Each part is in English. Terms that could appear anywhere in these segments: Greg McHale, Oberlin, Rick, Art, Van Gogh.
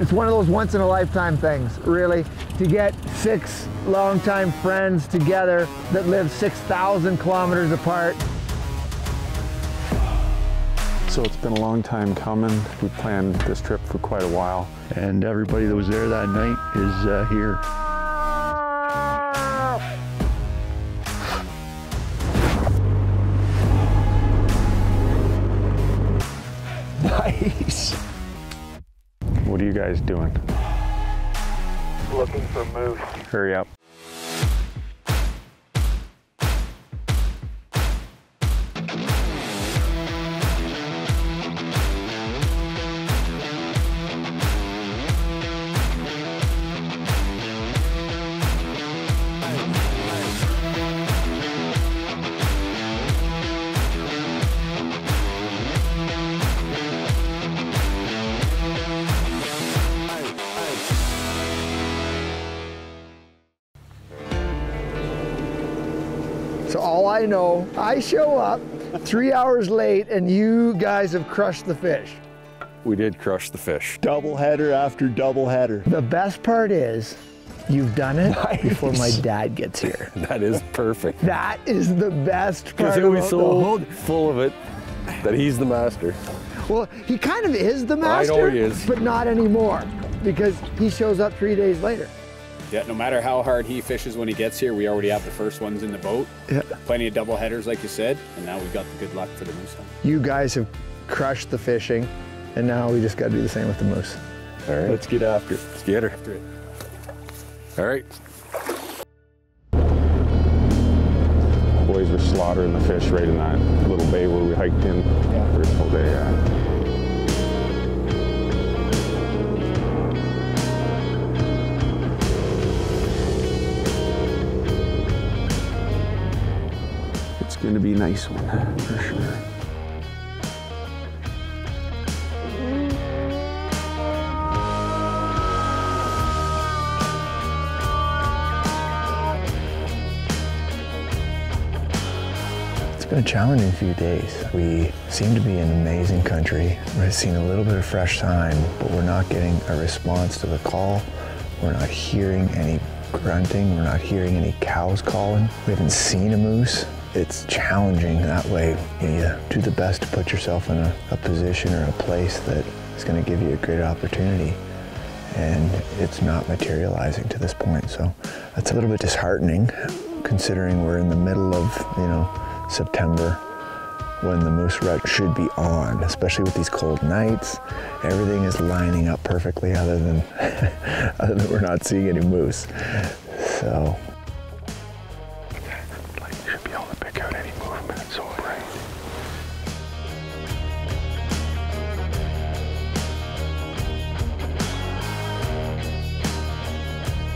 It's one of those once-in-a-lifetime things, really, to get six longtime friends together that live 6,000 kilometers apart. So it's been a long time coming. We planned this trip for quite a while. And everybody that was there that night is here. Nice. What are you guys doing? Looking for moose. Hurry up. So all I know, I show up 3 hours late and you guys have crushed the fish. We did crush the fish. Double header after double header. The best part is you've done it before my dad gets here. That is perfect. That is the best part about the whole... full of it that he's the master. Well, he kind of is the master, I know he is. But not anymore because he shows up 3 days later. Yeah, no matter how hard he fishes when he gets here, we already have the first ones in the boat. Yeah. Plenty of double headers, like you said, and now we've got the good luck for the moose hunt. You guys have crushed the fishing, and now we just got to do the same with the moose. All right, let's get after it. Let's get her. After it. All right. Boys were slaughtering the fish right in that little bay where we hiked in. Yeah. First whole day. It's going to be a nice one, for sure. It's been a challenging few days. We seem to be in amazing country. We're seeing a little bit of fresh time, but we're not getting a response to the call. We're not hearing any grunting. We're not hearing any cows calling. We haven't seen a moose. It's challenging that way. You do the best to put yourself in a position or a place that is going to give you a great opportunity, and it's not materializing to this point. So that's a little bit disheartening, considering we're in the middle of September, when the moose rut should be on, especially with these cold nights. Everything is lining up perfectly, other than we're not seeing any moose. So.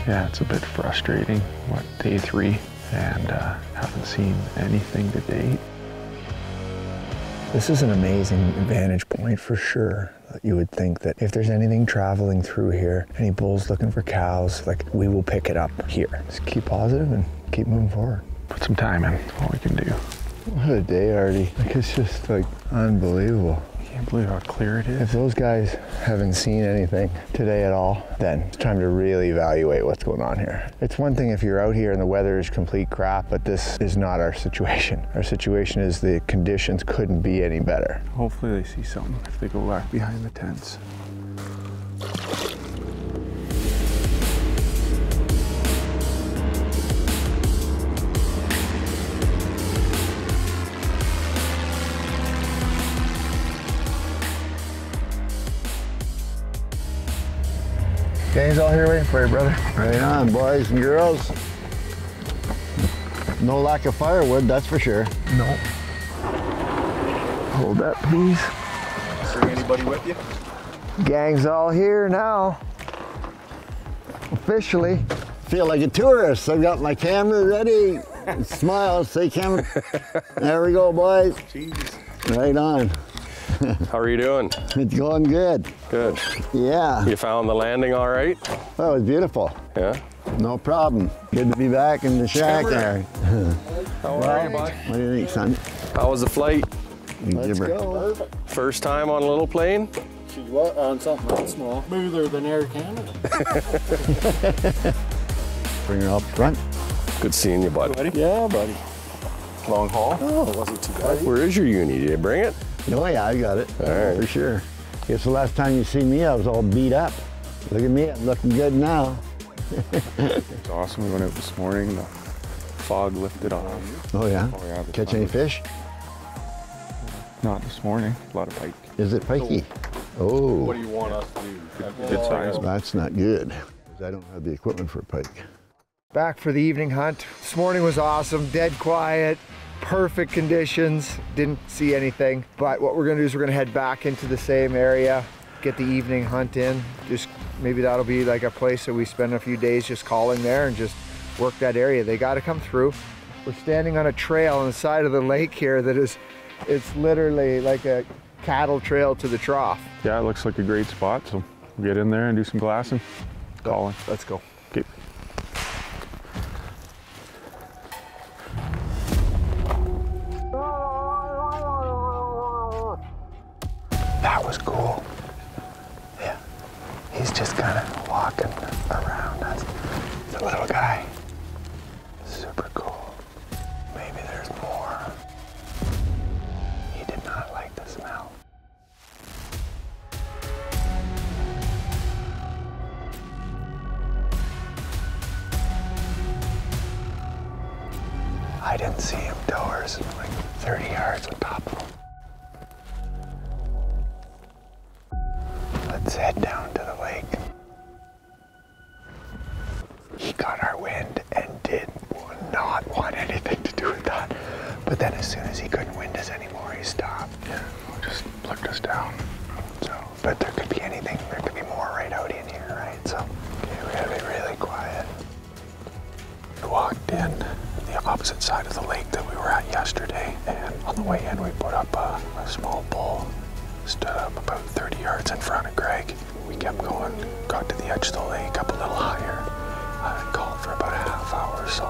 Yeah, it's a bit frustrating. What, day 3? And haven't seen anything to date. This is an amazing vantage point for sure. You would think that if there's anything traveling through here, any bulls looking for cows, like, we will pick it up here. Just keep positive and keep moving forward. Put some time in, that's all we can do. What a day, Artie. Like, it's just like unbelievable. I can't believe how clear it is. If those guys haven't seen anything today at all, then it's time to really evaluate what's going on here. It's one thing if you're out here and the weather is complete crap, but this is not our situation. Our situation is the conditions couldn't be any better. Hopefully they see something if they go back behind the tents. Game's all here waiting for you, brother. Right on, boys and girls. No lack of firewood, that's for sure. No. Hold that, please. Bring anybody with you? Gang's all here now. Officially. Feel like a tourist. I've got my camera ready. Smile, say camera. There we go, boys. Jeez. Right on. How are you doing? It's going good. Good. Yeah. You found the landing all right? Oh, it was beautiful. Yeah? No problem. Good to be back in the shack there. How are you, bud? What do you think, son? How was the flight? Let's go. First time on a little plane? should what on something that's smoother than Air Canada. Bring her up front. Good seeing you, buddy. Yeah, buddy. Long haul? Oh, it wasn't too bad. Where is your uni? Did you bring it? No, yeah, I got it. All right. For sure. Guess the last time you see me, I was all beat up. Look at me, I'm looking good now. It's awesome. We went out this morning, the fog lifted off. Oh, yeah? Oh, yeah. Catch any fish? Not this morning. A lot of pike. Is it pikey? Oh. What do you want us to do? Good size. That's not good. I don't have the equipment for a pike. Back for the evening hunt. This morning was awesome, dead quiet, perfect conditions, didn't see anything. But what we're gonna do is we're gonna head back into the same area, get the evening hunt in. Just maybe that'll be like a place that we spend a few days just calling there and just work that area. They gotta come through. We're standing on a trail on the side of the lake here that is, it's literally like a cattle trail to the trough. Yeah, it looks like a great spot. So we'll get in there and do some glassing, calling. Let's go. Okay. That was cool. Yeah. He's just kind of walking around us. The little guy. Super cool. Maybe there's more. He did not like the smell. I didn't see him doors like 30 yards on top of him. Let's head down to the lake. He got our wind and did not want anything to do with that. But then as soon as he couldn't wind us anymore, he stopped. Yeah, just flipped us down. So, but there could be anything. There could be more right out in here, right? So, okay, we gotta be really quiet. We walked in the opposite side of the lake that we were at yesterday. And on the way in, we put up a small bowl. Stood up about 30 yards in front of Greg. We kept going, got to the edge of the lake, up a little higher. I called for about a half hour or so.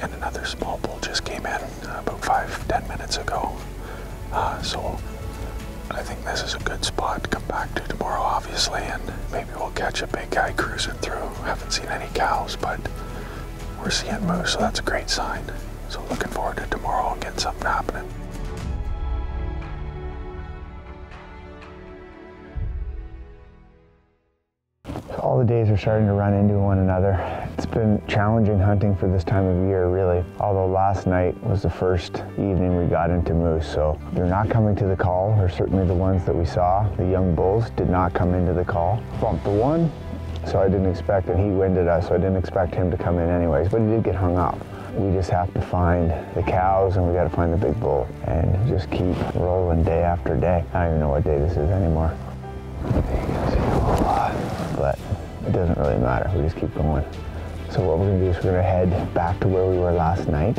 And another small bull just came in about 5-10 minutes ago. So I think this is a good spot to come back to tomorrow, obviously, and maybe we'll catch a big guy cruising through. Haven't seen any cows, but we're seeing moose, so that's a great sign. So looking forward to tomorrow and getting something happening. All the days are starting to run into one another. It's been challenging hunting for this time of year, really. Although last night was the first evening we got into moose, so they're not coming to the call, or certainly the ones that we saw. The young bulls did not come into the call. Bumped the one, so I didn't expect, and he winded us, so I didn't expect him to come in anyways, but he did get hung up. We just have to find the cows, and we gotta find the big bull, and just keep rolling day after day. I don't even know what day this is anymore. You can see a whole lot, but it doesn't really matter, we just keep going. So what we're gonna do is we're gonna head back to where we were last night.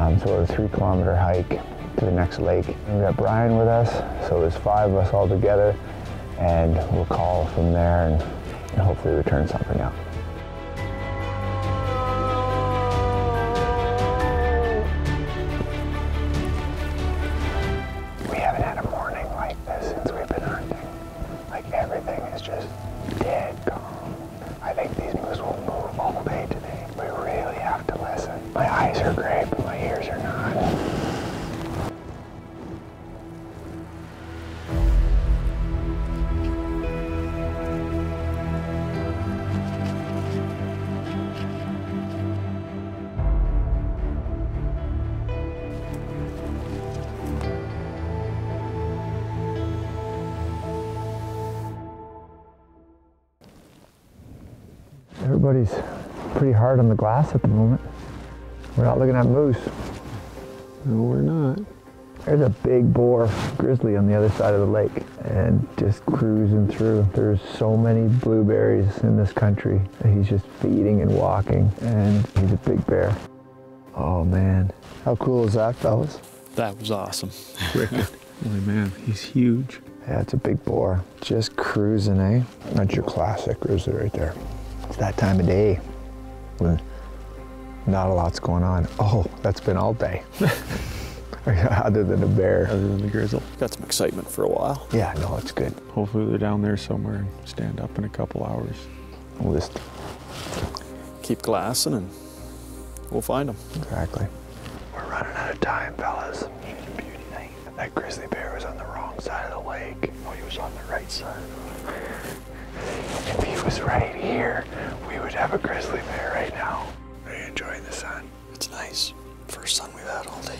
So we're a 3-kilometer hike to the next lake. We've got Brian with us, so there's 5 of us all together, and we'll call from there and hopefully return something out. Everybody's pretty hard on the glass at the moment. We're not looking at moose. No, we're not. There's a big boar grizzly on the other side of the lake and just cruising through. There's so many blueberries in this country. He's just feeding and walking, and he's a big bear. Oh man, how cool is that, fellas? That was awesome. Rick, holy man, he's huge. Yeah, it's a big boar. Just cruising, eh? That's your classic grizzly right there. It's that time of day when not a lot's going on. Oh, that's been all day. Other than the bear. Other than the grizzle. Got some excitement for a while. Yeah, no, it's good. Hopefully they're down there somewhere and stand up in a couple hours. We'll just keep glassing and we'll find them. Exactly. We're running out of time, fellas. Beauty night. That grizzly bear was on the wrong side of the lake. Oh, he was on the right side. If he was right here, we would have a grizzly bear right now. Are you enjoying the sun? It's nice. First sun we've had all day.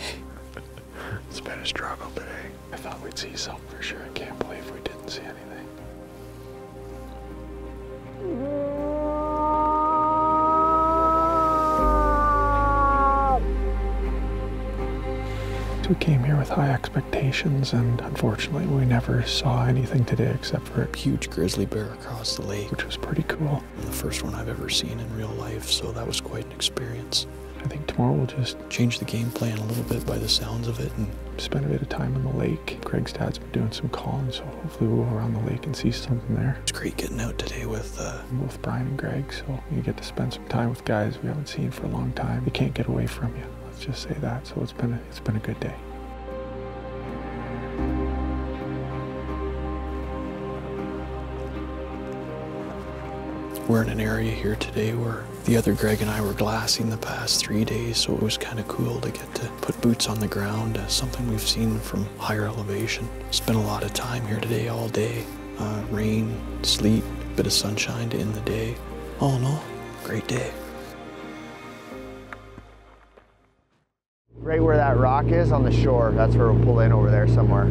It's been a struggle today. I thought we'd see some for sure. I can't believe we didn't see anything. We came here with high expectations, and unfortunately we never saw anything today except for a huge grizzly bear across the lake, which was pretty cool. The first one I've ever seen in real life, so that was quite an experience. I think tomorrow we'll just change the game plan a little bit by the sounds of it and spend a bit of time on the lake. Craig's dad's been doing some calling, so hopefully we'll go around the lake and see something there. It's great getting out today with both Brian and Greg, so you get to spend some time with guys we haven't seen for a long time. They can't get away from you. Let's just say that. So it's been a good day. We're in an area here today where the other Greg and I were glassing the past 3 days, so it was kind of cool to get to put boots on the ground, something we've seen from higher elevation. Spent a lot of time here today, all day. Rain, sleet, bit of sunshine to end the day. All in all, great day. Right where that rock is on the shore, that's where we'll pull in over there somewhere.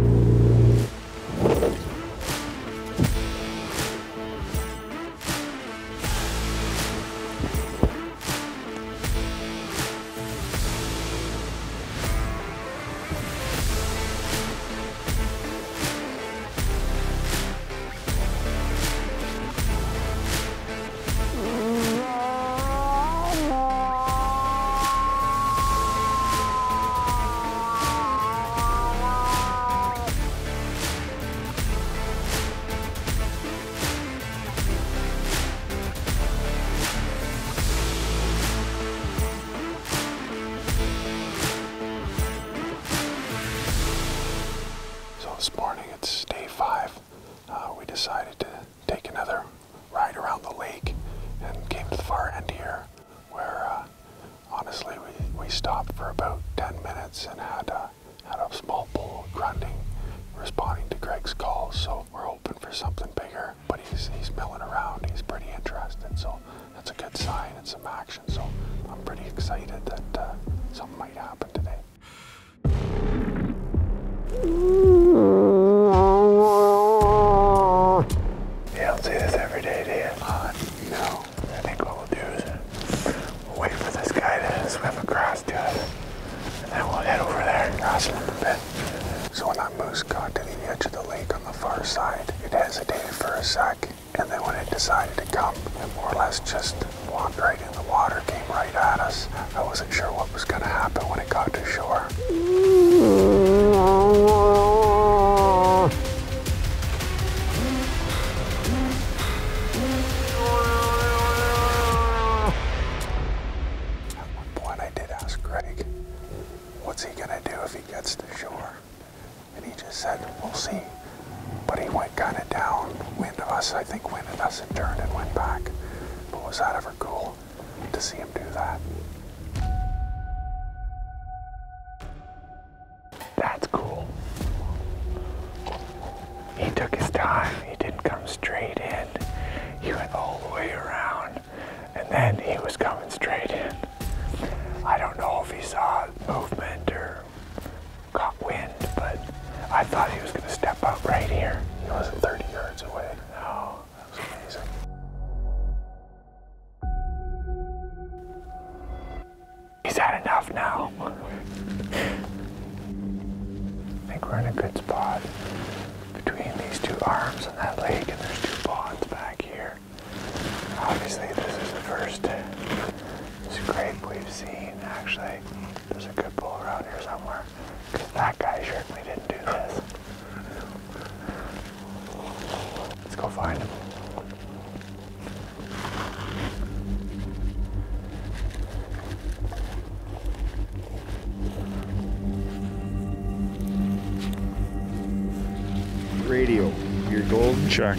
deal. Your gold check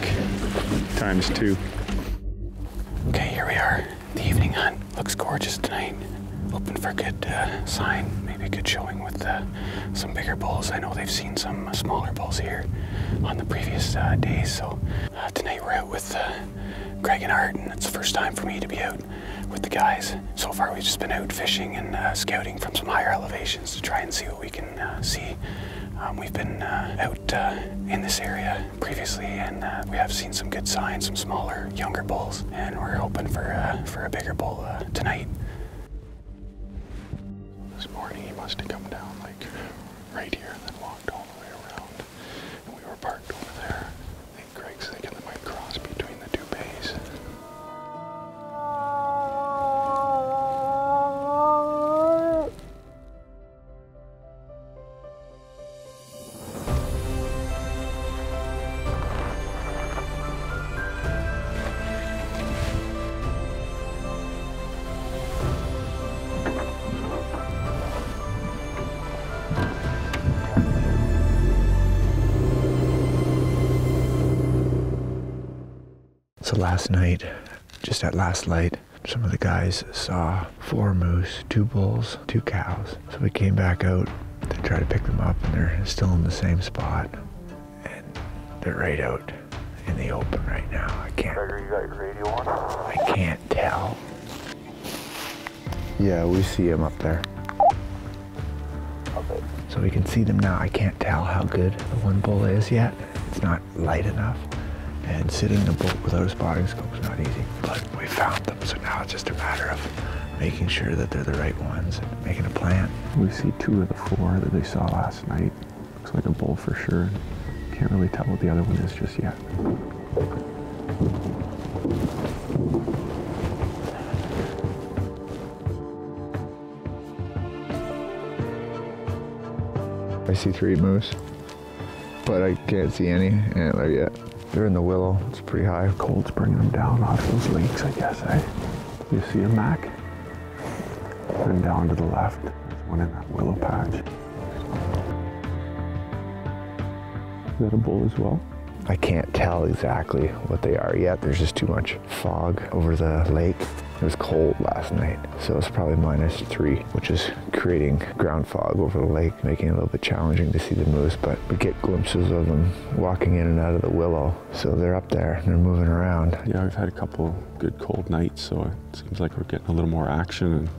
times 2. Okay, here we are. The evening hunt looks gorgeous tonight. Hoping for a good sign, maybe a good showing with some bigger bulls. I know they've seen some smaller bulls here on the previous days, so tonight we're out with Greg and Art, and it's the first time for me to be out with the guys. So far we've just been out fishing and scouting from some higher elevations to try and see what we can see. We've been out in this area previously, and we have seen some good signs, some smaller, younger bulls, and we're hoping for a bigger bull tonight. This morning he must have come down like right here and then walked all the way around, and we were parked over there. I think Greg's thinking it might cross between the two bays. So last night, just at last light, some of the guys saw 4 moose, 2 bulls, 2 cows. So we came back out to try to pick them up, and they're still in the same spot. And they're right out in the open right now. I can't. Trigger, you got your radio on? I can't tell. Yeah, we see them up there. Okay. So we can see them now. I can't tell how good the one bull is yet. It's not light enough. And sitting in a boat without a spotting scope is not easy, but we found them, so now it's just a matter of making sure that they're the right ones and making a plan. We see 2 of the 4 that they saw last night. Looks like a bull for sure. Can't really tell what the other one is just yet. I see 3 moose, but I can't see any antler yet. They're in the willow, it's pretty high. Cold's bringing them down off those lakes, I guess, eh? You see them, Mac? And down to the left, there's one in that willow patch. Is that a bull as well? I can't tell exactly what they are yet. There's just too much fog over the lake. It was cold last night, so it's probably -3, which is creating ground fog over the lake, making it a little bit challenging to see the moose, but we get glimpses of them walking in and out of the willow. So they're up there, and they're moving around. Yeah, we've had a couple good cold nights, so it seems like we're getting a little more action and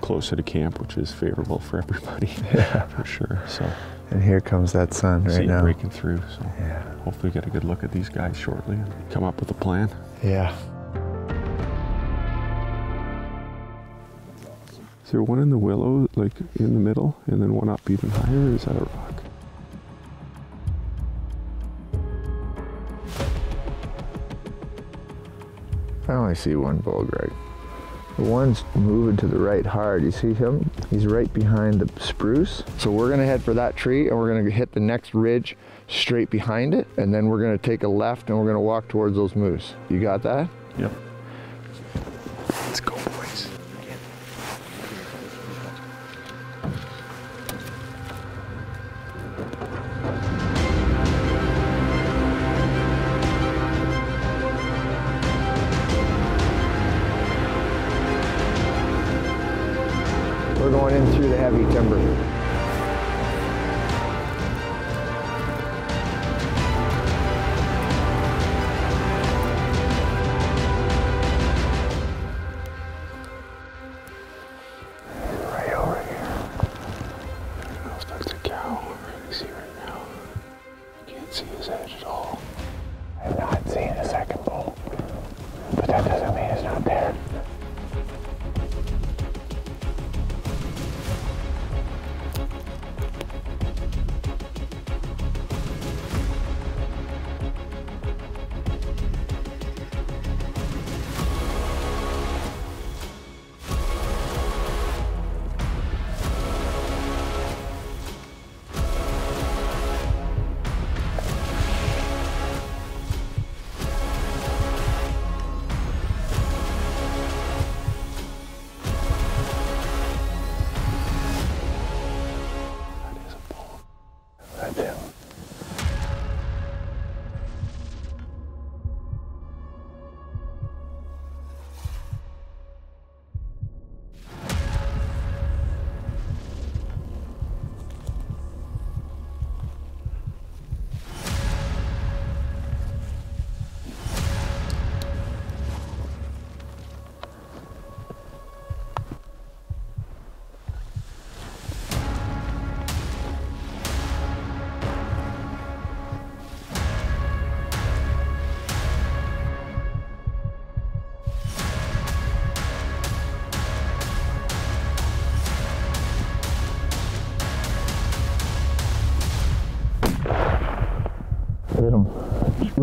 closer to camp, which is favorable for everybody, yeah. For sure. So. And here comes that sun right now. See it breaking through, so yeah. Hopefully get a good look at these guys shortly and come up with a plan. Yeah. Is there one in the willow, like in the middle, and then one up even higher, or is that a rock? I only see one bull, Greg. The one's moving to the right hard, you see him? He's right behind the spruce. So we're gonna head for that tree, and we're gonna hit the next ridge straight behind it, and then we're gonna take a left, and we're gonna walk towards those moose. You got that? Yep. Let's go. We're going in through the heavy timber. Right over here. Looks like the cow we're going to see right now. I can't see his edge at all. I'm not seeing a second bull, but that doesn't mean it's not there.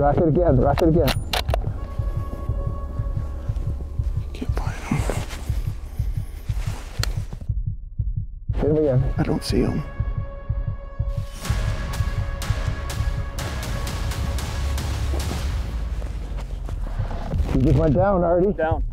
Rock it again, rock it again. Can't find him. Hit him again. I don't see him. He just went down, Artie. Down.